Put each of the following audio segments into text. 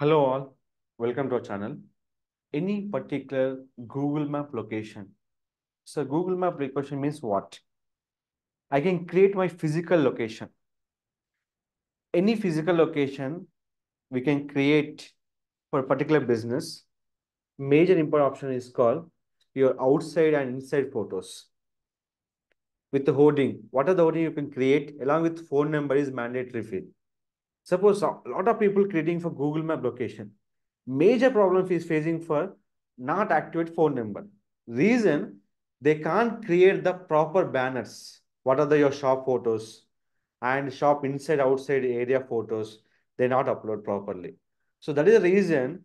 Hello all, welcome to our channel. Any particular Google Map location. So Google Map location means what? I can create my physical location. Any physical location we can create for a particular business. Major important option is called your outside and inside photos. With the hoarding, what are the hoarding you can create along with phone number is mandatory field. Suppose a lot of people creating for Google Map location. Major problem is facing for not activate phone number. Reason, they can't create the proper banners. What are the your shop photos and shop inside outside area photos, they not upload properly. So that is the reason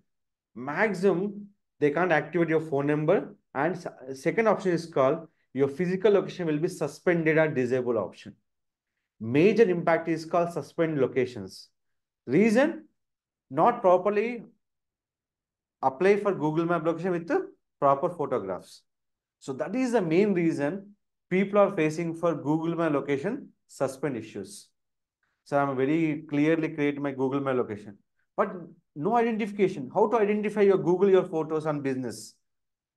maximum they can't activate your phone number. And second option is called your physical location will be suspended or disabled option. Major impact is called suspend locations. Reason, not properly apply for Google Map location with the proper photographs. So that is the main reason people are facing for Google Map location suspend issues. So I'm very clearly create my Google Map location, but no identification. How to identify your Google, your photos on business?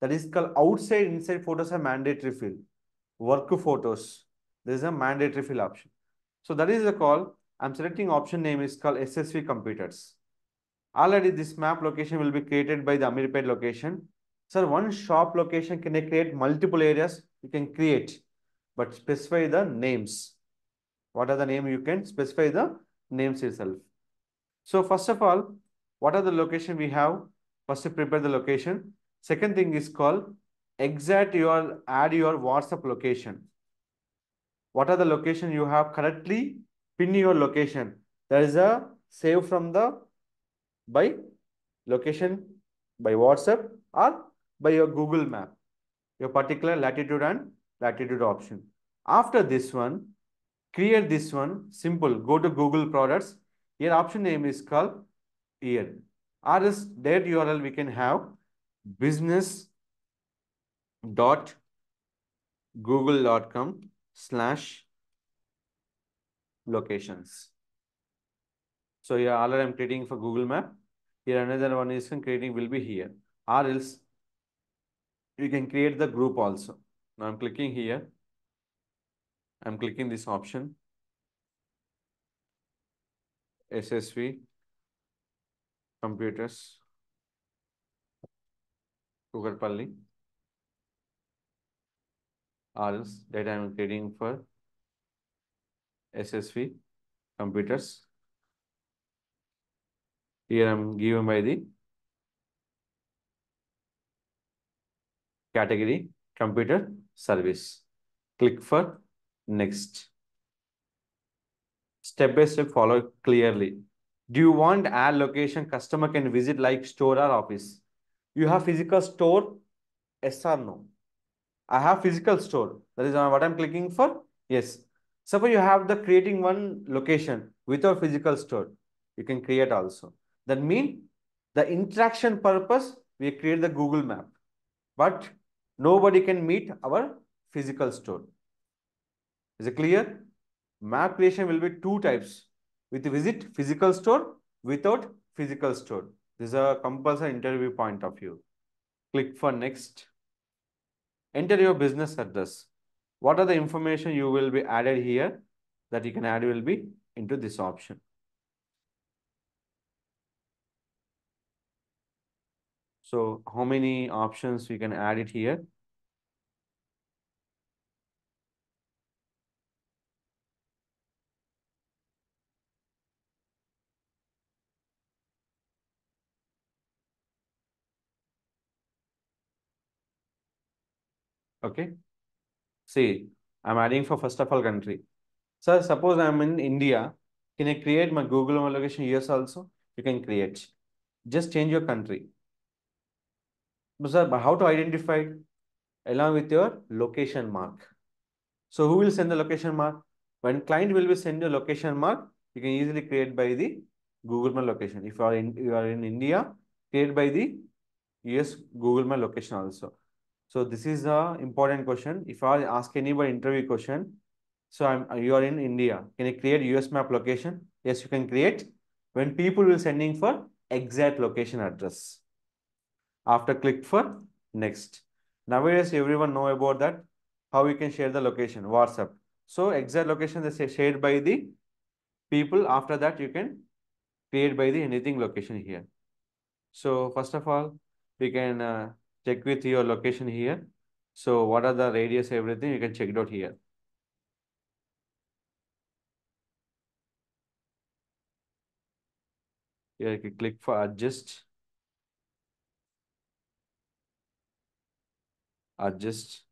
That is called outside, inside photos are mandatory field. Work photos, there is a mandatory field option. So that is the call. I'm selecting option name is called SSV Computers. Already this map location will be created by the Amirpet location. Sir, one shop location can I create multiple areas? You can create, but specify the names. What are the name you can specify the names itself. So first of all, what are the location we have? First, prepare the location. Second thing is called exact your add your WhatsApp location. What are the location you have correctly? Pin your location. There is a save from the by location by WhatsApp or by your Google Map, your particular latitude and latitude option. After this one, create this one simple. Go to Google products. Here option name is called year. Or is that URL we can have business.google.com/locations. So here already I'm creating for Google Map. Here another one is creating will be here. Or else you can create the group also. Now I'm clicking here. I'm clicking this option. SSV Computers. Sugarpally. Or else that I'm creating for SSV Computers. Here I'm given by the category computer service. Click for next. Step by step follow clearly. Do you want add location customer can visit like store or office? You have physical store? Yes or no? I have physical store. That is what I'm clicking for. Yes. Suppose you have the creating one location without physical store, you can create also. That means the interaction purpose, we create the Google Map, but nobody can meet our physical store. Is it clear? Map creation will be two types, with visit physical store, without physical store. This is a compulsory interview point of view. Click for next. Enter your business address. What are the information you will be added here that you can add will be into this option. So how many options you can add it here? Okay. See, I'm adding for first of all country. So suppose I'm in India. Can I create my Google Map location? Yes, also you can create. Just change your country. But sir, how to identify it? Along with your location mark. So who will send the location mark? When client will be send your location mark, you can easily create by the Google Map location. If you are in India, create by the US Google Map location also. So this is an important question. If I ask anybody interview question, so you are in India, can you create US map location? Yes, you can create. When people will sending for exact location address. After click for next. Nowadays, everyone know about that, how you can share the location, WhatsApp. So exact location is shared by the people. After that, you can create by the anything location here. So first of all, we can check with your location here. So what are the radius, everything you can check it out here. Here you can click for adjust. Adjust.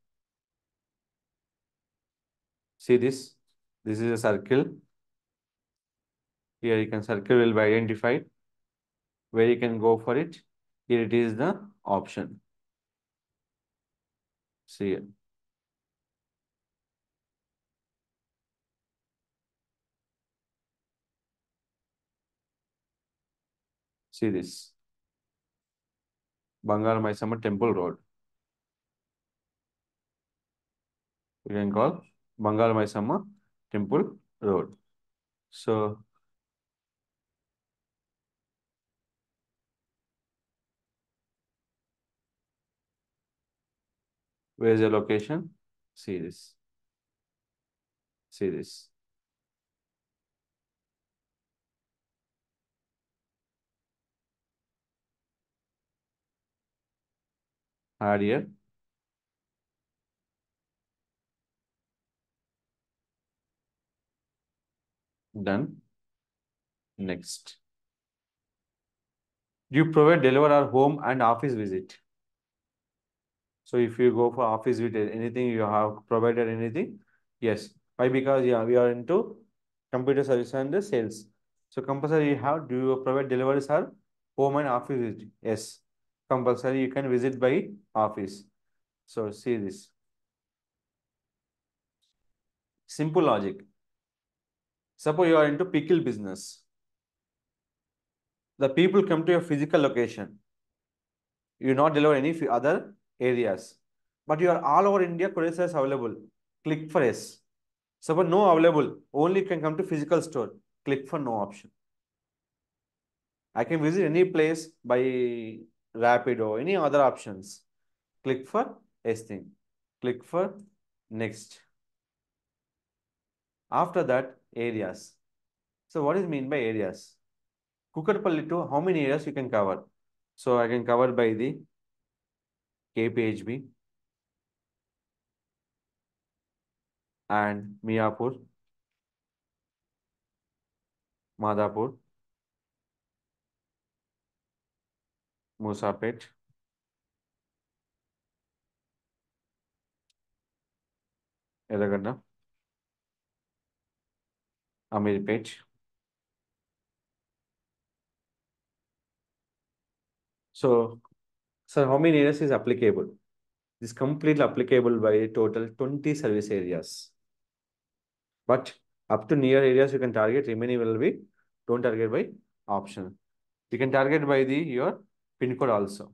See this? This is a circle. Here you can circle will be identified. Where you can go for it. Here it is the option. See it. See this. Bangala Maisamma Temple Road. You can call Bangala Maisamma Temple Road. So where is the location? See this. See this. Add here. Done. Next. You provide, deliver our home and office visit. So if you go for office visit, anything you have provided anything? Yes. Why? Because yeah, we are into computer service and the sales. So compulsory you have, do you provide deliveries or home and office visit? Yes. Compulsory you can visit by office. So see this. Simple logic. Suppose you are into pickle business. The people come to your physical location. You not deliver any other areas. But you are all over India, courier service available. Click for yes. Suppose no available. Only can come to physical store. Click for no option. I can visit any place by Rapido, any other options. Click for yes thing. Click for next. After that, areas. So what is mean by areas? Kukatpally to how many areas you can cover? So I can cover by the KPHB and Miyapur, Madapur, Musapet, Edergana, Amirpet, so how many areas is applicable? This is completely applicable by a total 20 service areas. But up to near areas you can target, remaining will be don't target by option. You can target by the your pin code also.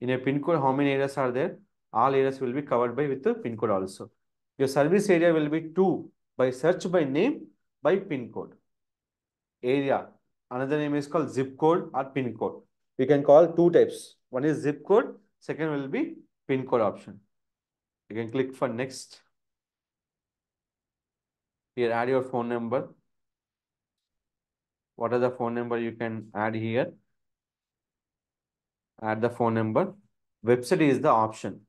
In a pin code, how many areas are there? All areas will be covered by with the pin code also. Your service area will be 2 by search by name by pin code. Area, another name is called zip code or pin code. We can call two types. One is zip code. Second will be pin code option. You can click for next. Here add your phone number. What are the phone number you can add here? Add the phone number. Website is the option.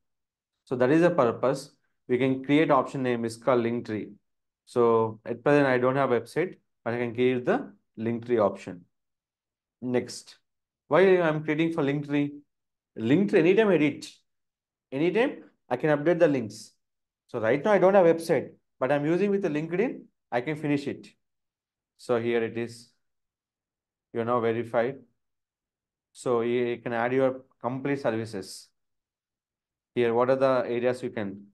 So that is the purpose. We can create option name is called Linktree. So at present I don't have website, but I can create the Linktree option. Next. Why I'm creating for Linktree? Linktree, anytime edit. Anytime I can update the links. So right now I don't have a website, but I'm using with the LinkedIn, I can finish it. So here it is. You're now verified. So you can add your complete services. Here, what are the areas you can?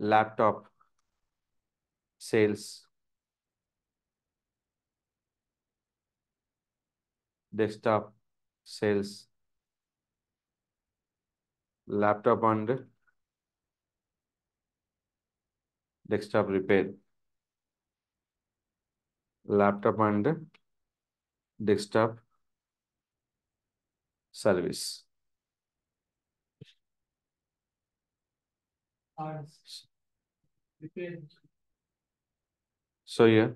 Laptop, sales, desktop, sales, laptop and desktop repair, laptop and desktop service. So yeah,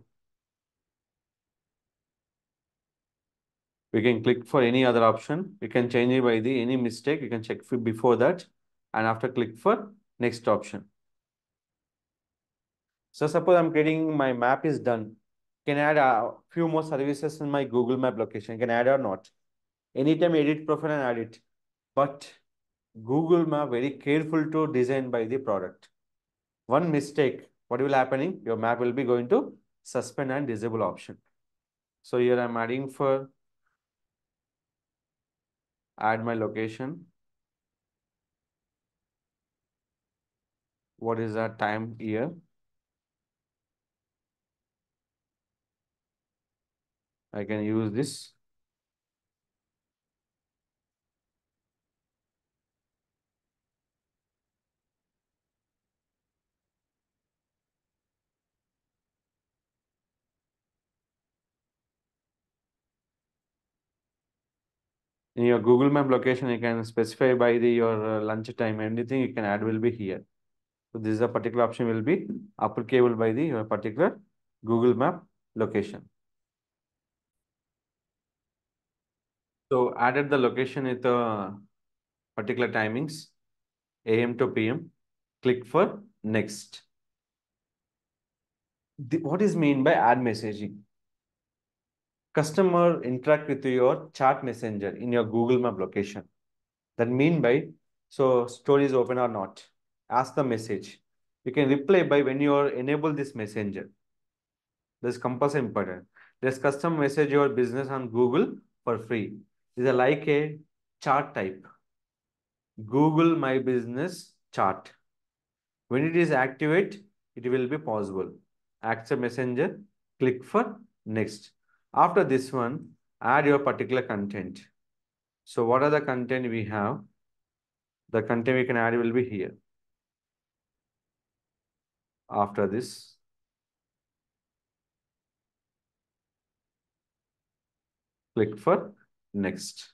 we can click for any other option. We can change it by the any mistake. You can check before that and after click for next option. So suppose I'm creating my map is done. Can I add a few more services in my Google Map location? Can I add or not? Anytime edit profile and add it. But Google Map very careful to design by the product. One mistake, what will happening? Your map will be going to suspend and disable option. So here I'm adding for add my location. What is that time here? I can use this. In your Google Map location, you can specify by the your lunch time. Anything you can add will be here. So this is a particular option will be applicable by the your particular Google Map location. So added the location at the particular timings, AM to PM. Click for next. What is mean by ad messaging? Customer interact with your chat messenger in your Google Map location. That mean by, so store is open or not. Ask the message. You can reply by when you are enable this messenger. This compass important. This custom message your business on Google for free. These are like a chart type. Google My Business chart. When it is activate, it will be possible. Accept messenger, click for next. After this one, add your particular content. So what are the content we have? The content we can add will be here. After this. Click for next.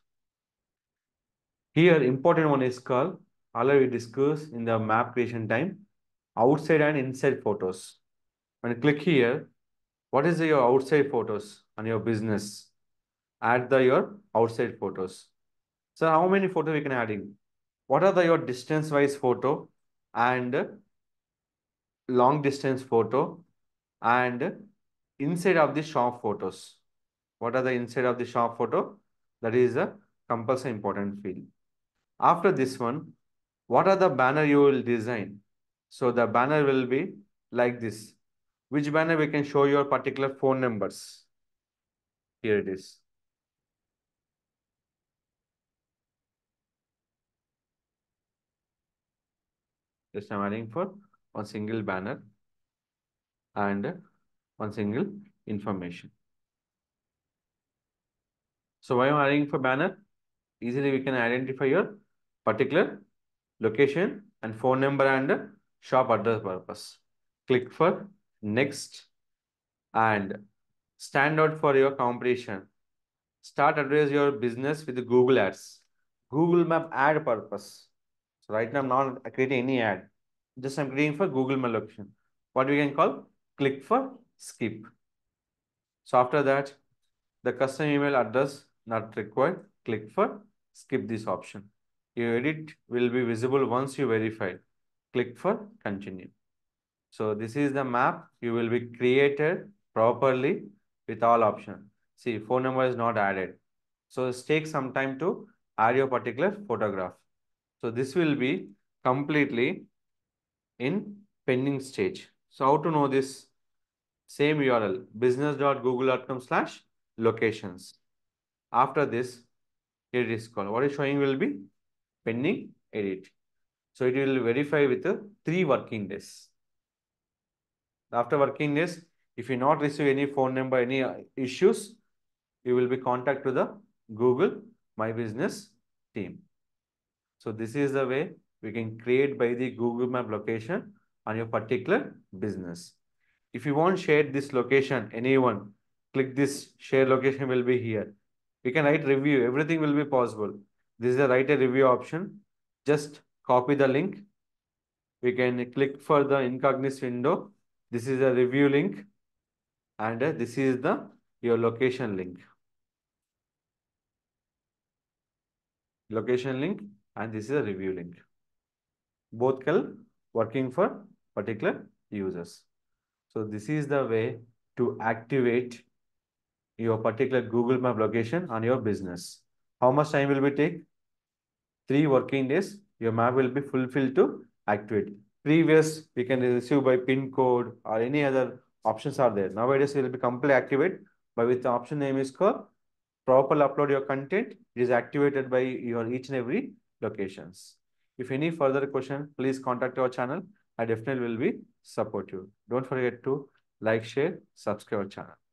Here, important one is called, earlier we discussed in the map creation time, outside and inside photos. When you click here, what is your outside photos on your business? Add your outside photos. So how many photos we can add in? What are your distance-wise photo and long distance photo and inside of the shop photos? What are the inside of the shop photo? That is a compulsory important field. After this one, what are the banner you will design? So the banner will be like this. Which banner we can show your particular phone numbers? Here it is. Just I'm adding for one single banner and one single information. So why am I adding for banner? Easily we can identify your particular location and phone number and shop address purpose. Click for next and stand out for your competition. Start address your business with the Google ads. Google Map ad purpose. So right now I'm not creating any ad. Just I'm creating for Google Map location. What we can call? Click for skip. So after that, the custom email address not required. Click for skip this option. Your edit will be visible once you verify. Click for continue. So this is the map you will be created properly with all options. See, phone number is not added. So it takes some time to add your particular photograph. So this will be completely in pending stage. So how to know this? Same URL, business.google.com/locations. After this, it is called. What is showing will be pending edit. So it will verify with 3 working days. After working days, if you not receive any phone number, any issues, you will be contact to the Google My Business team. So this is the way we can create by the Google Map location on your particular business. If you want to share this location, anyone, click this share location will be here. We can write review, everything will be possible. This is the write a review option. Just copy the link. We can click for the incognito window. This is a review link and this is the your location link. Location link and this is a review link. Both working for particular users. So this is the way to activate your particular Google Map location on your business. How much time will it take? 3 working days. Your map will be fulfilled to activate. Previous, we can receive by PIN code or any other options are there. Nowadays, it will be completely activate, but with the option name is called properly upload your content. It is activated by your each and every locations. If any further question, please contact our channel. I definitely will be support you. Don't forget to like, share, subscribe our channel.